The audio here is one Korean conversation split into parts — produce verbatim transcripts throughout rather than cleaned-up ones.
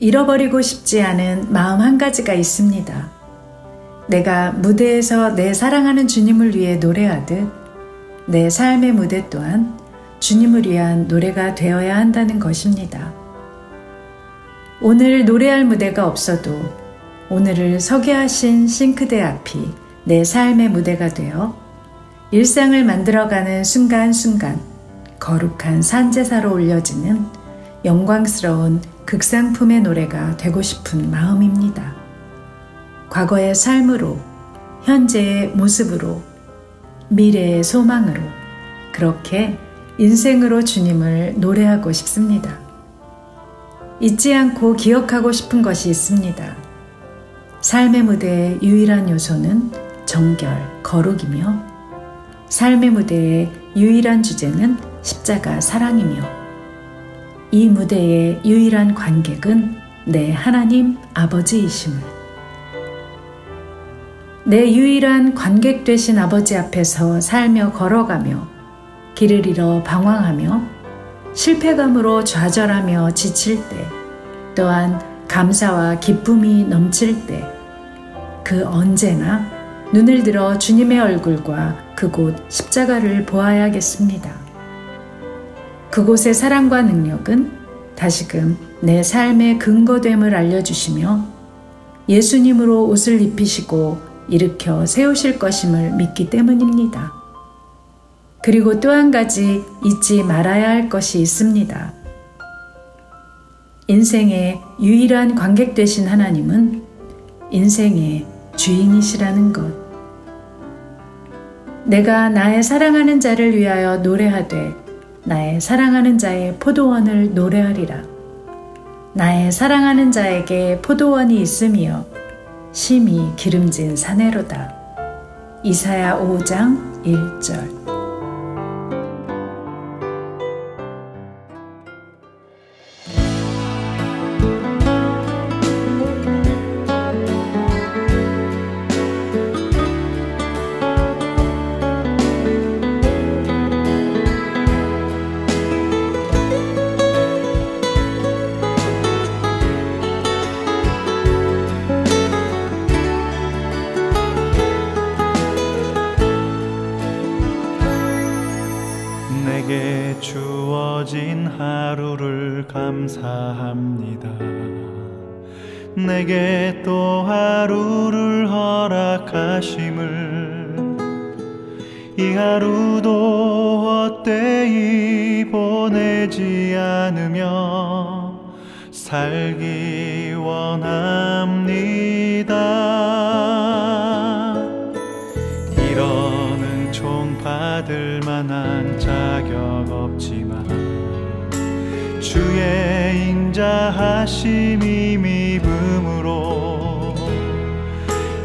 잃어버리고 싶지 않은 마음 한 가지가 있습니다. 내가 무대에서 내 사랑하는 주님을 위해 노래하듯 내 삶의 무대 또한 주님을 위한 노래가 되어야 한다는 것입니다. 오늘 노래할 무대가 없어도 오늘을 서게 하신 싱크대 앞이 내 삶의 무대가 되어 일상을 만들어가는 순간순간 거룩한 산제사로 올려지는 영광스러운 극상품의 노래가 되고 싶은 마음입니다. 과거의 삶으로, 현재의 모습으로, 미래의 소망으로 그렇게 인생으로 주님을 노래하고 싶습니다. 잊지 않고 기억하고 싶은 것이 있습니다. 삶의 무대의 유일한 요소는 정결, 거룩이며 삶의 무대의 유일한 주제는 십자가 사랑이며 이 무대의 유일한 관객은 내 하나님 아버지이심을 내 유일한 관객 되신 아버지 앞에서 살며 걸어가며 길을 잃어 방황하며 실패감으로 좌절하며 지칠 때 또한 감사와 기쁨이 넘칠 때 그 언제나 눈을 들어 주님의 얼굴과 그곳 십자가를 보아야겠습니다. 그곳의 사랑과 능력은 다시금 내 삶의 근거됨을 알려주시며 예수님으로 옷을 입히시고 일으켜 세우실 것임을 믿기 때문입니다. 그리고 또 한 가지 잊지 말아야 할 것이 있습니다. 인생의 유일한 관객 되신 하나님은 인생의 주인이시라는 것. 내가 나의 사랑하는 자를 위하여 노래하되 나의 사랑하는 자의 포도원을 노래하리라. 나의 사랑하는 자에게 포도원이 있으며 심히 기름진 사내로다. 이사야 오 장 일 절. 감사합니다. 내게 또 하루를 허락하심을 이 하루도 헛되이 보내지 않으며 살기 원합니다. 이러는 총 받을 만한 자격 없지만 주의 인자하심이 믿음으로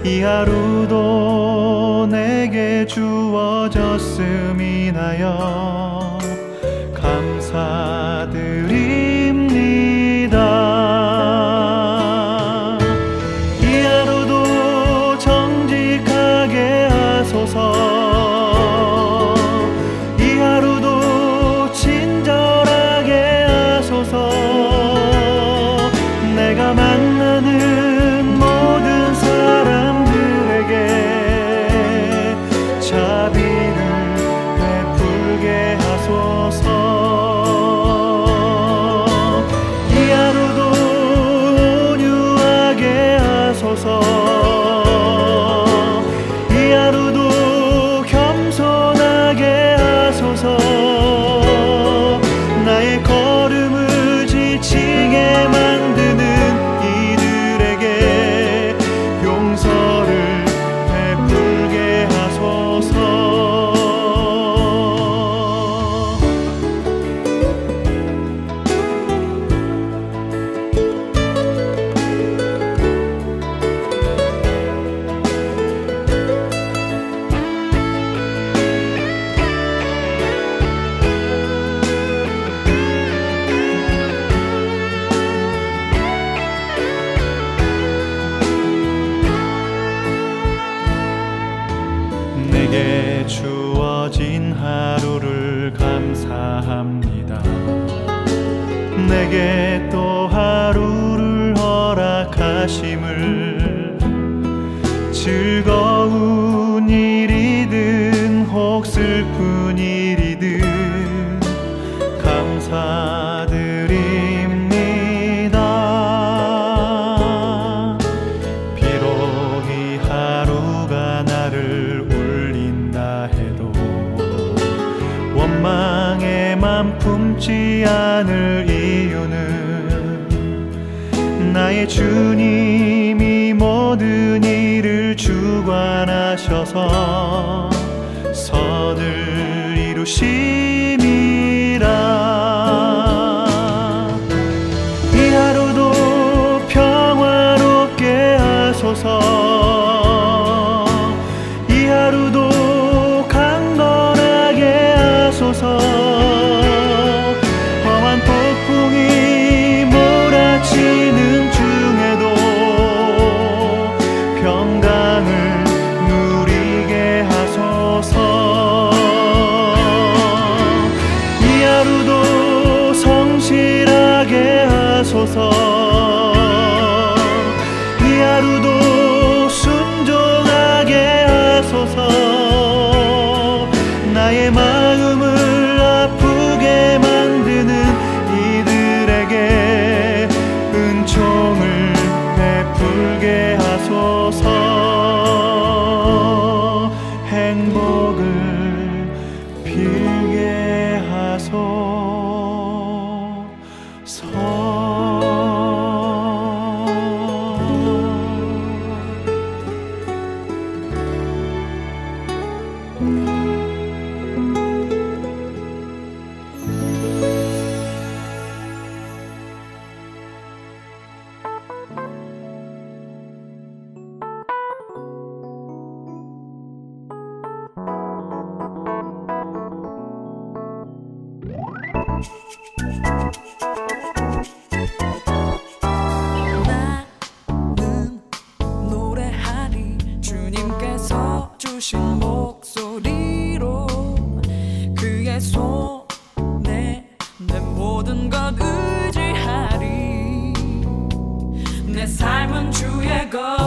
이 하루도 내게 주어졌음이나여 감사드립니다. 이 하루도 정직하게 하소서. 내게 또 하루를 하심을 즐거운 일이든 혹 슬픈 일이든 감사드립니다. 비록 이 하루가 나를 울린다 해도 원망에 맘 품지 않을 이유는 나의 주님이 모든 일을 주관하셔서 선을 이루심이라. 이 하루도 평화롭게 하소서. 이 하루도 강건하게 하소서. 허한 폭풍이 몰아치는 중에도 평강을 누리게 하소서. 이 하루도 성실하게 하소서. 이 하루도 순종하게 하소서. 나의 마음을 아프게 만드는 이들에게 은총을 베풀게 하소서. 행복을 빌게 하소서. 나는 노래하리 주님께서 주신 목소리로. 그의 손에 내 모든 것 의지하리. 내 삶은 주의 것.